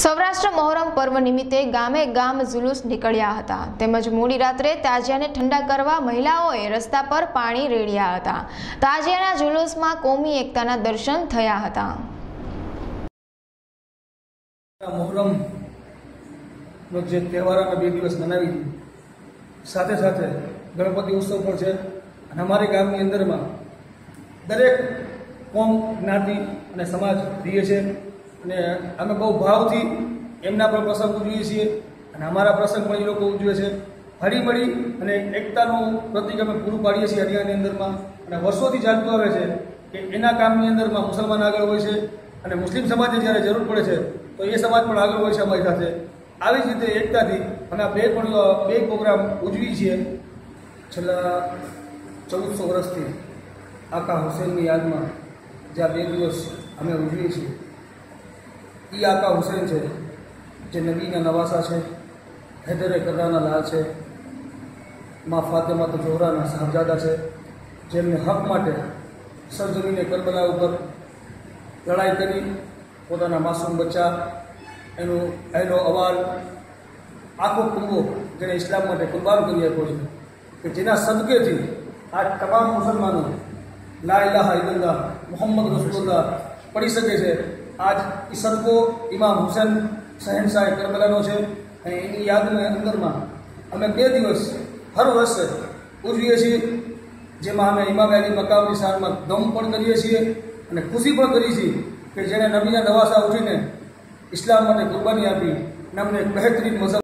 સૌરાષ્ટ્ર મહોરમ પર્વ નિમિત્તે ગામે ગામ જુલુસ નીકળ્યા હતા તેમજ મોડી રાત્રે તાજિયાને ઠંડા કરવા મહિલાઓએ રસ્તા પર પાણી રેડ્યા હતા। તાજિયાના જુલુસમાં કોમી એકતાના દર્શન થયા હતા। મહોરમ નો જે તહેવાર અમે 2 દિવસ મનાવી સાથે સાથે ગણપતિ ઉત્સવ પણ છે અને અમારા ગામની અંદરમાં દરેક કોમ જ્ઞાતિ અને સમાજ રીએ છે અને અમે બહુ ભાવથી એમના પર પ્રસંગ ઉજવીએ છીએ અને અમારા પ્રસંગ પણ એ લોકો ઉજવે છે। હળી મળી અને એકતાનું પ્રતિક અમે પૂરું પાડીએ છીએ હરિયાણાની અંદરમાં અને વર્ષોથી ચાલતું આવે છે કે એના કામની અંદરમાં મુસલમાન આગળ હોય છે અને મુસ્લિમ સમાજને જ્યારે જરૂર પડે છે તો એ સમાજ પણ આગળ હોય છે અમારી સાથે। આવી જ રીતે એકતાથી અમે બે પ્રોગ્રામ ઉજવી છીએ છેલ્લા 1400 વર્ષથી આકા હુસેનની યાદમાં જે આ 2 દિવસ અમે ઉજવીએ છીએ। એ આકા હુસેન છે જે નબીના નવાસા છે, હૈદરે કરરાના લાલ છે, મા ફાતિમા તો ઝોહરાના સાહજાદા છે, જેમને હક માટે સરજમીને કરબલા ઉપર લડાઈ કરી પોતાના માસૂમ બચ્ચા એનો એનો અવાલ આખો કુંબો જેને ઇસ્લામ માટે કુરબાન કરી આપ્યો છે કે જેના સદકેથી આ તમામ મુસલમાનો લા ઇલાહા ઇલ્લલ્લાહ મુહમ્મદ રસૂલુલ્લાહ પડી શકે છે। આજ એ સદકો ઇમામ હુસેન શહેનશાહ કરબલાનો છે અને એની યાદની અંદરમાં અમે 2 દિવસ હર વર્ષે ઉજવીએ છીએ, જેમાં અમે ઇમામ અલી મકામની શાનમાં દમ પણ કરીએ છીએ અને ખુશી પણ કરી છીએ કે જેણે નબીના નવાસા ઉઠીને इस्लाम में कुर्बानी आपी नामने बेहतरीन मजहब